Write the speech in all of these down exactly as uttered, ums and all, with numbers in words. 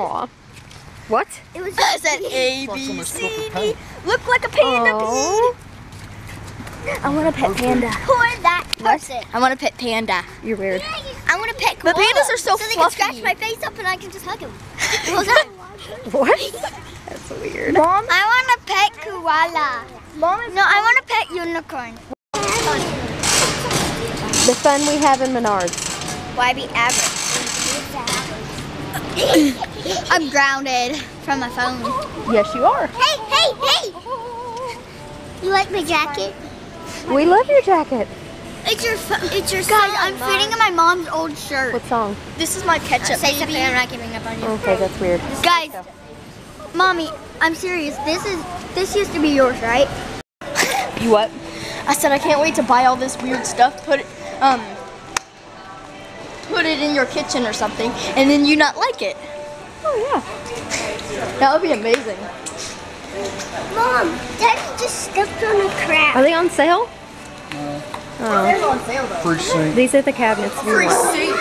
Aw. What? It was just an A, B, C, D. Look like a panda. Oh. I want a pet panda. Poor that person. What? I want a pet panda. You're weird. I want a pet koala. But pandas are so, so fluffy. So they can scratch my face up and I can just hug them. What? That's weird. Mom? I want a pet koala. Mom? No, I want a pet unicorn. The fun we have in Menards. Why be average? I'm grounded from my phone. Yes, you are. Hey, hey, hey! You like my jacket? We love your jacket. It's your, it's your. Guys, song, I'm Mom. fitting in my mom's old shirt. What song? This is my ketchup. Say something. I'm not giving up on you. Okay, that's weird. Guys, mommy, I'm serious. This is this used to be yours, right? You what? I said I can't wait to buy all this weird stuff. Put it, um, put it in your kitchen or something, and then you not like it. Oh yeah, that would be amazing. Mom, Daddy just stepped on a crab. Are they on sale? No. Oh. They're on sale though. Free sink. These are the cabinets. Free sink,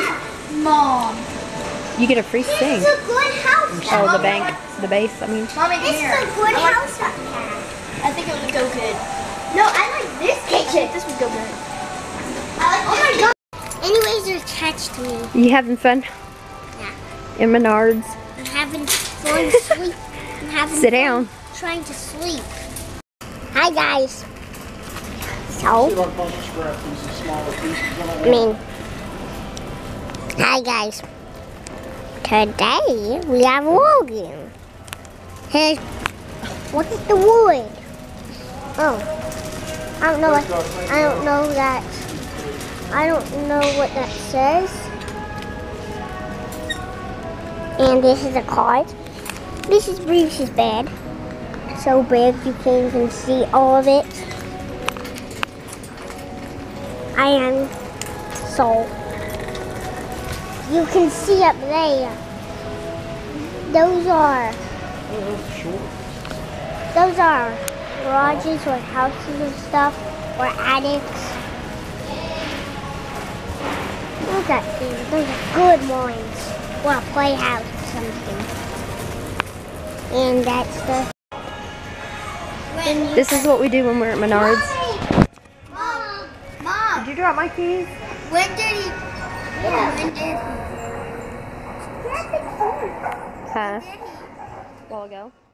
Mom. You get a free this sink. This is a good house. Oh, Mom, the bank, the base. I mean. Mommy, this here. is a good I house. Like, I think it would go good. No, I like this kitchen. This would go good. I like oh my god. Anyways, you're attached to me. You having fun? Yeah. In Menards. I'm having fun sleep. I'm having Sit fun down. Trying to sleep. Hi guys. So, I mean, hi guys, today we have wool game. Here's, what is the wood? Oh, I don't know what, I don't know that, I don't know what that says. And this is a card. This is Bruce's bed. So big you can't even see all of it. I am so you can see up there. Those are those are garages or houses and stuff or attics. Look at these. Those are good ones. Or a playhouse or something. And that's the. This is what we do when we're at Menards. Did you drop my keys? When did he? Yeah, when did he? Huh? A while ago.